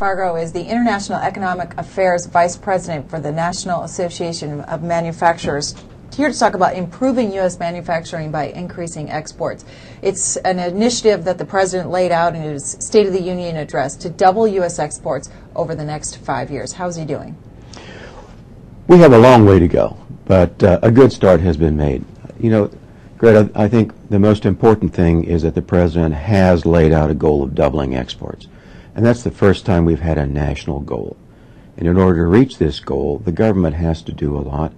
Vargo is the International Economic Affairs Vice President for the National Association of Manufacturers, here to talk about improving U.S. manufacturing by increasing exports. It's an initiative that the President laid out in his State of the Union address to double U.S. exports over the next 5 years. How's he doing? We have a long way to go, but a good start has been made. You know, Greta, I think the most important thing is that the President has laid out a goal of doubling exports. And that's the first time we've had a national goal. And in order to reach this goal, the government has to do a lot,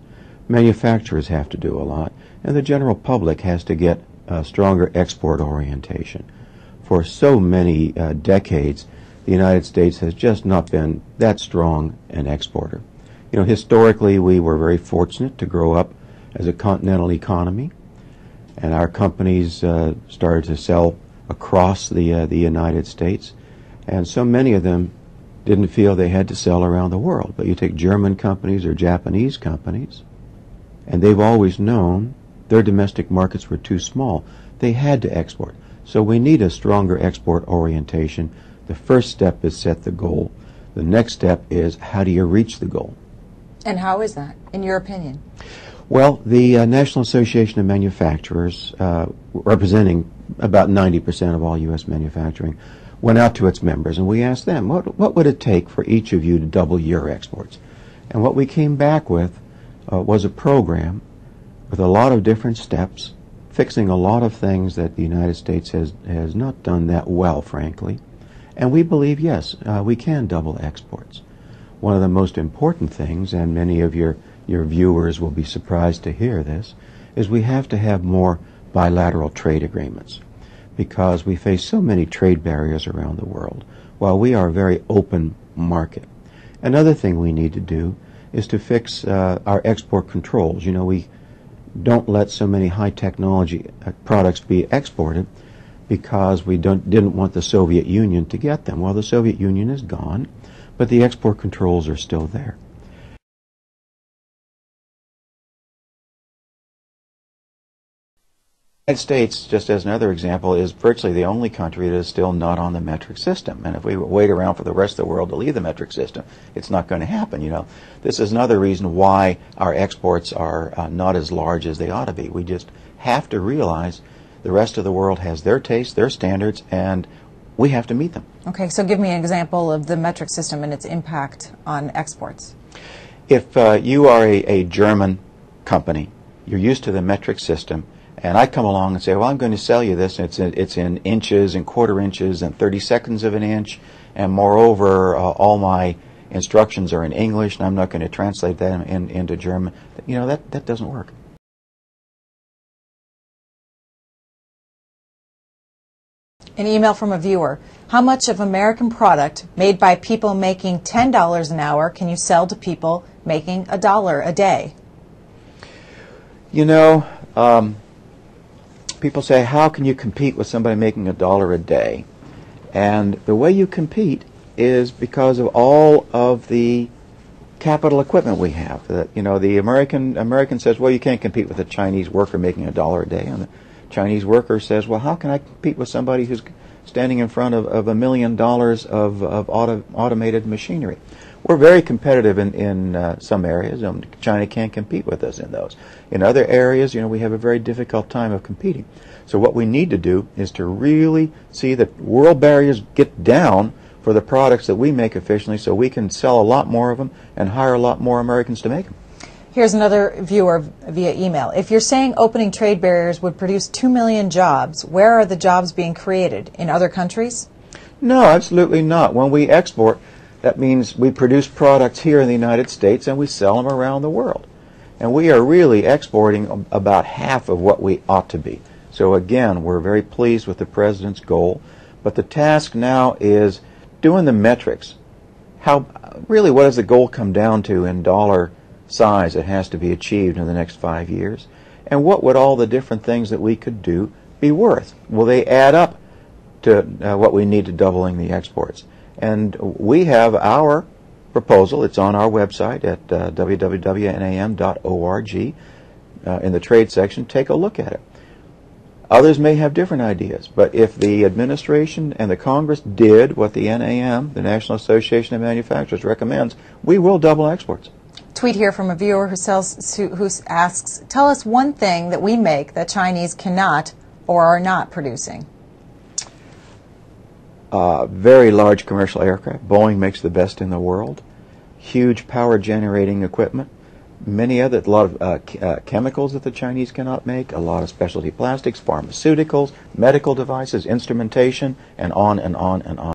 manufacturers have to do a lot, and the general public has to get a stronger export orientation. For so many decades, the United States has just not been that strong an exporter. You know, historically, we were very fortunate to grow up as a continental economy, and our companies started to sell across the United States. And so many of them didn't feel they had to sell around the world. But you take German companies or Japanese companies, and they've always known their domestic markets were too small. They had to export. So we need a stronger export orientation. The first step is set the goal. The next step is, how do you reach the goal? And how is that, in your opinion? Well, the National Association of Manufacturers, representing about 90% of all U.S. manufacturing, went out to its members, and we asked them, what would it take for each of you to double your exports? And what we came back with was a program with a lot of different steps, fixing a lot of things that the United States has not done that well, frankly. And we believe, yes, we can double exports. One of the most important things, and many of your viewers will be surprised to hear this, is we have to have more bilateral trade agreements, because we face so many trade barriers around the world, while we are a very open market. Another thing we need to do is to fix our export controls. You know, we don't let so many high technology products be exported because we didn't want the Soviet Union to get them. Well, the Soviet Union is gone, but the export controls are still there. The United States, just as another example, is virtually the only country that is still not on the metric system. And if we wait around for the rest of the world to leave the metric system, it's not going to happen, you know. This is another reason why our exports are not as large as they ought to be. We just have to realize the rest of the world has their tastes, their standards, and we have to meet them. Okay, so give me an example of the metric system and its impact on exports. If you are a German company, you're used to the metric system, and I come along and say, well, I'm going to sell you this, and it's in inches and quarter inches and 32nds of an inch, and moreover, all my instructions are in English, and I'm not going to translate that into German. You know, that doesn't work. An email from a viewer. How much of American product made by people making $10 an hour can you sell to people making $1 a day? You know, people say, how can you compete with somebody making $1 a day? And the way you compete is because of all of the capital equipment we have. You know, the American says, well, you can't compete with a Chinese worker making $1 a day. And the Chinese worker says, well, how can I compete with somebody who's standing in front of $1 million of automated machinery? We're very competitive in some areas, and China can't compete with us in those. In other areas, you know, we have a very difficult time of competing. So what we need to do is to really see that world barriers get down for the products that we make efficiently, so we can sell a lot more of them and hire a lot more Americans to make them. Here's another viewer via email. If you're saying opening trade barriers would produce 2 million jobs, where are the jobs being created? In other countries? No, absolutely not. When we export, that means we produce products here in the United States and we sell them around the world. And we are really exporting about half of what we ought to be. So again, we're very pleased with the President's goal, but the task now is doing the metrics. How really, what does the goal come down to in dollar size that has to be achieved in the next 5 years? And what would all the different things that we could do be worth? Will they add up to what we need to doubling the exports? And we have our proposal. It's on our website at www.nam.org in the trade section. Take a look at it. Others may have different ideas, but if the administration and the Congress did what the NAM, the National Association of Manufacturers, recommends, we will double exports. Tweet here from a viewer who asks, tell us one thing that we make that Chinese cannot or are not producing. Very large commercial aircraft. Boeing makes the best in the world. Huge power generating equipment. A lot of chemicals that the Chinese cannot make, a lot of specialty plastics, pharmaceuticals, medical devices, instrumentation, and on and on and on.